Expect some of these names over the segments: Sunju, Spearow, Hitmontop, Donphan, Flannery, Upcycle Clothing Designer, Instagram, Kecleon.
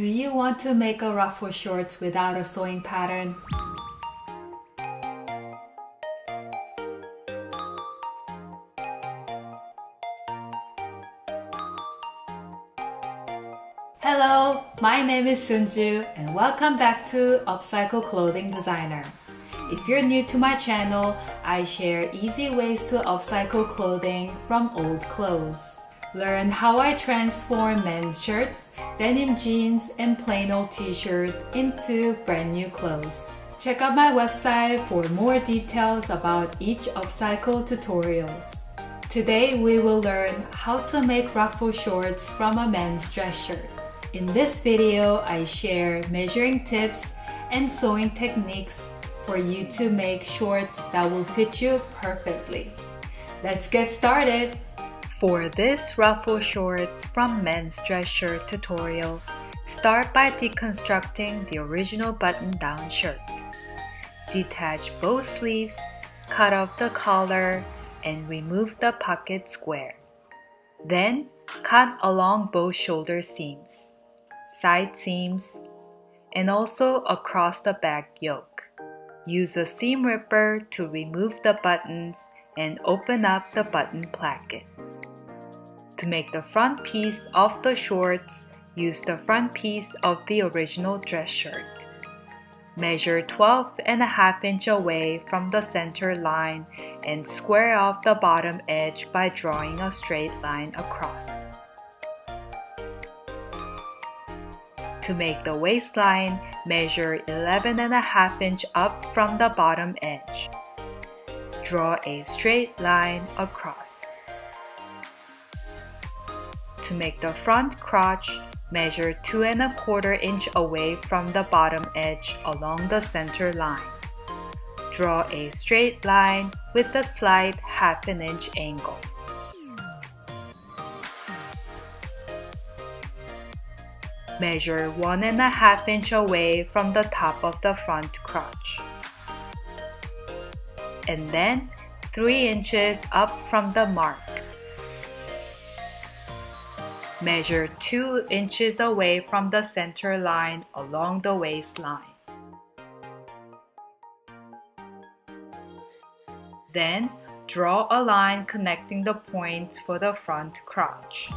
Do you want to make a ruffle shorts without a sewing pattern? Hello, my name is Sunju and welcome back to Upcycle Clothing Designer. If you're new to my channel, I share easy ways to upcycle clothing from old clothes. Learn how I transform men's shirts, denim jeans, and plain old t-shirt into brand new clothes. Check out my website for more details about each upcycle tutorials. Today we will learn how to make ruffle shorts from a men's dress shirt. In this video, I share measuring tips and sewing techniques for you to make shorts that will fit you perfectly. Let's get started! For this ruffle shorts from men's dress shirt tutorial, start by deconstructing the original button-down shirt. Detach both sleeves, cut off the collar, and remove the pocket square. Then, cut along both shoulder seams, side seams, and also across the back yoke. Use a seam ripper to remove the buttons and open up the button placket. To make the front piece of the shorts, use the front piece of the original dress shirt. Measure 12.5 inches away from the center line and square off the bottom edge by drawing a straight line across. To make the waistline, measure 11.5 inches up from the bottom edge. Draw a straight line across. To make the front crotch, measure 2.25 inches away from the bottom edge along the center line. Draw a straight line with a slight 0.5 inch angle. Measure 1.5 inches away from the top of the front crotch. And then 3 inches up from the mark. Measure 2 inches away from the center line along the waistline. Then, draw a line connecting the points for the front crotch.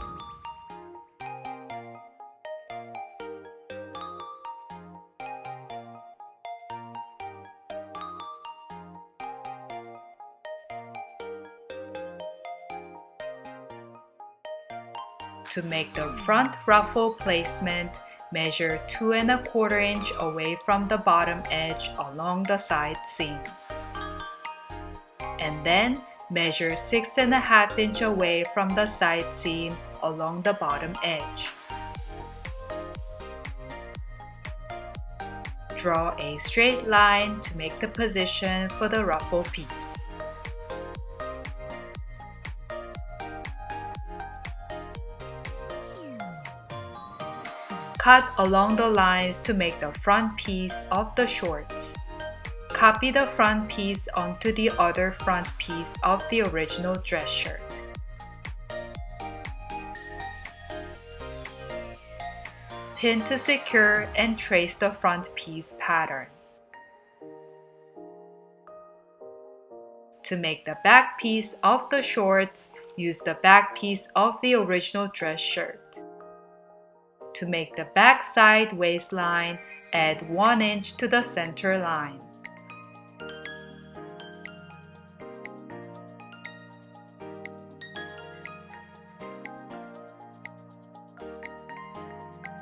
To make the front ruffle placement, measure 2.25 inches away from the bottom edge along the side seam. And then measure 6.5 inches away from the side seam along the bottom edge. Draw a straight line to make the position for the ruffle piece. Cut along the lines to make the front piece of the shorts. Copy the front piece onto the other front piece of the original dress shirt. Pin to secure and trace the front piece pattern. To make the back piece of the shorts, use the back piece of the original dress shirt. To make the back side waistline, add 1 inch to the center line.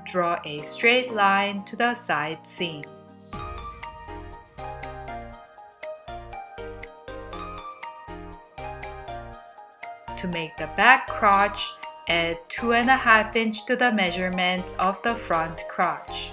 Draw a straight line to the side seam. To make the back crotch, add 2.5 inches to the measurement of the front crotch.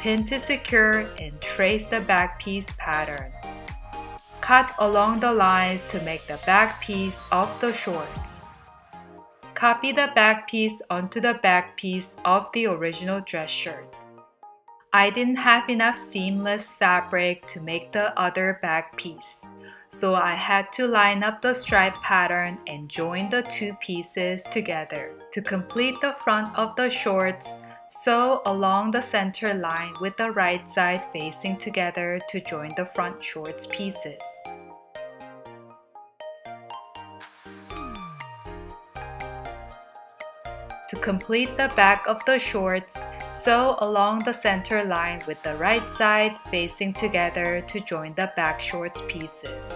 Pin to secure and trace the back piece pattern. Cut along the lines to make the back piece of the shorts. Copy the back piece onto the back piece of the original dress shirt. I didn't have enough seamless fabric to make the other back piece, so I had to line up the stripe pattern and join the two pieces together to complete the front of the shorts. Sew along the center line with the right side facing together to join the front shorts pieces. To complete the back of the shorts, sew along the center line with the right side facing together to join the back shorts pieces.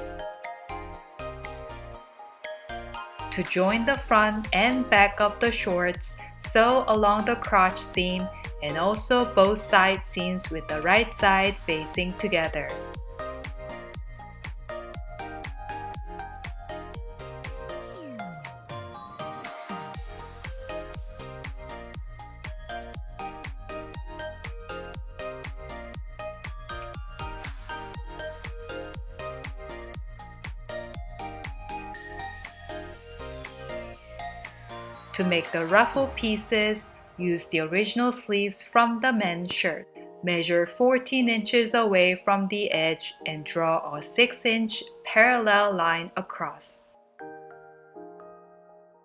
To join the front and back of the shorts, sew along the crotch seam and also both side seams with the right side facing together. To make the ruffle pieces, use the original sleeves from the men's shirt. Measure 14 inches away from the edge and draw a 6-inch parallel line across.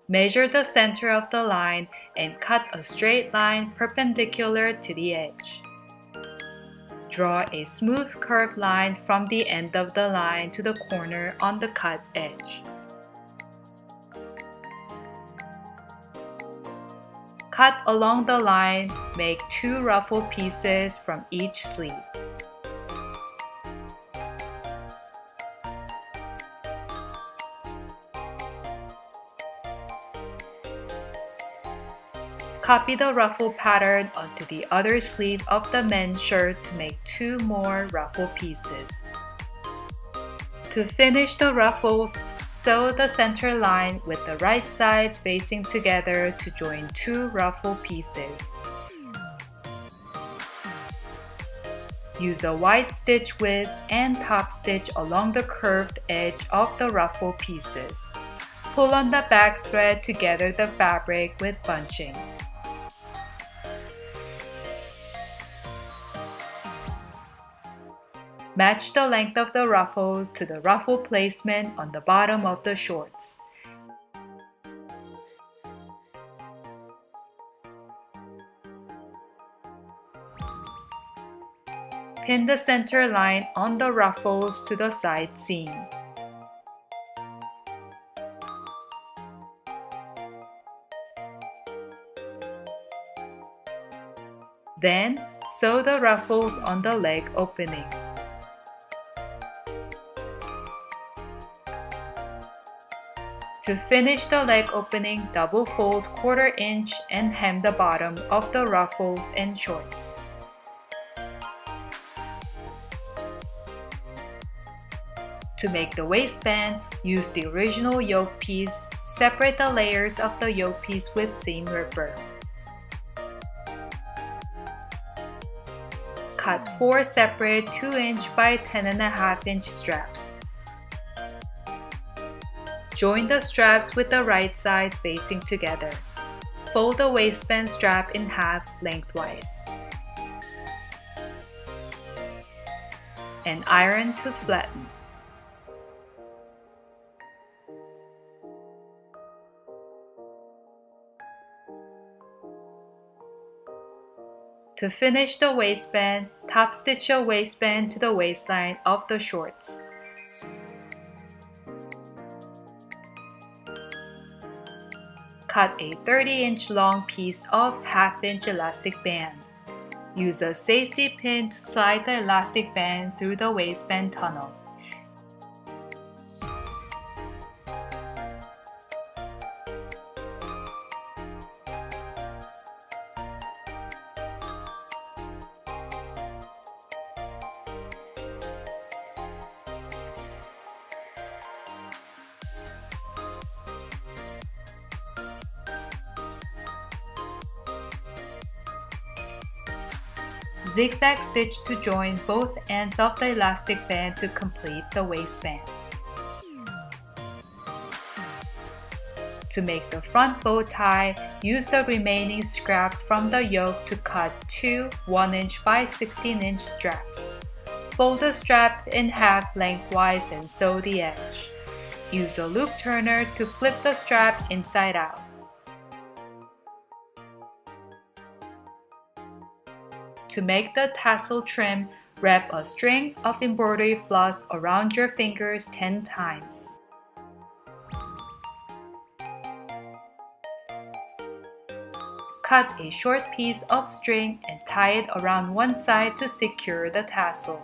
Measure the center of the line and cut a straight line perpendicular to the edge. Draw a smooth curved line from the end of the line to the corner on the cut edge. Cut along the line, make 2 ruffle pieces from each sleeve. Copy the ruffle pattern onto the other sleeve of the men's shirt to make 2 more ruffle pieces. To finish the ruffles, sew the center line with the right sides facing together to join 2 ruffle pieces. Use a wide stitch width and top stitch along the curved edge of the ruffle pieces. Pull on the back thread to gather the fabric with bunching. Match the length of the ruffles to the ruffle placement on the bottom of the shorts. Pin the center line on the ruffles to the side seam. Then, sew the ruffles on the leg opening. To finish the leg opening, double fold 1/4 inch and hem the bottom of the ruffles and shorts. To make the waistband, use the original yoke piece. Separate the layers of the yoke piece with seam ripper. Cut 4 separate 2-inch by 10.5-inch straps. Join the straps with the right sides facing together. Fold the waistband strap in half lengthwise. And iron to flatten. To finish the waistband, top stitch your waistband to the waistline of the shorts. Cut a 30-inch long piece of 1/2-inch elastic band. Use a safety pin to slide the elastic band through the waistband tunnel. zigzag stitch to join both ends of the elastic band to complete the waistband. To make the front bow tie, use the remaining scraps from the yoke to cut two 1-inch by 16-inch straps. Fold the strap in half lengthwise and sew the edge. Use a loop turner to flip the strap inside out. To make the tassel trim, wrap a string of embroidery floss around your fingers 10 times. Cut a short piece of string and tie it around one side to secure the tassel.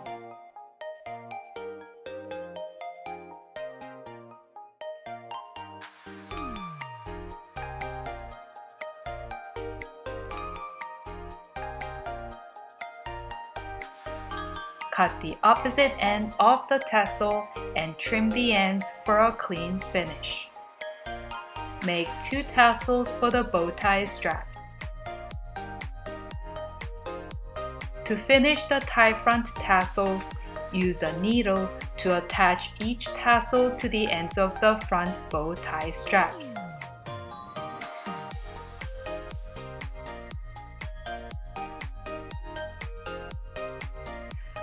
Cut the opposite end of the tassel and trim the ends for a clean finish. Make two tassels for the bow tie strap. To finish the tie front tassels, use a needle to attach each tassel to the ends of the front bow tie straps.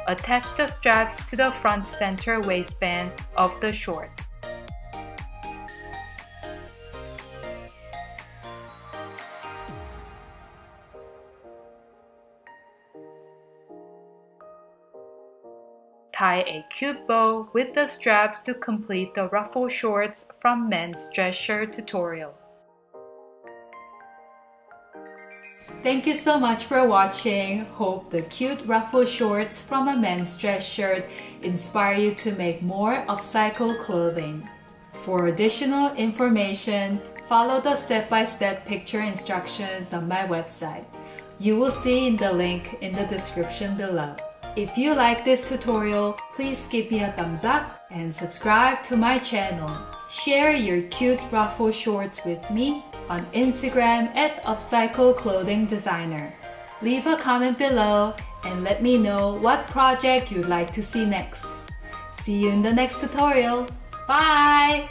Attach the straps to the front center waistband of the shorts. Tie a cute bow with the straps to complete the ruffle shorts from Men's Dress Shirt tutorial. Thank you so much for watching. Hope the cute ruffle shorts from a Men's Dress Shirt inspire you to make more upcycle clothing. For additional information, follow the step-by-step picture instructions on my website. You will see the link in the description below. If you like this tutorial, please give me a thumbs up and subscribe to my channel. Share your cute ruffle shorts with me on Instagram at Upcycle Clothing Designer. Leave a comment below and let me know what project you'd like to see next. See you in the next tutorial. Bye!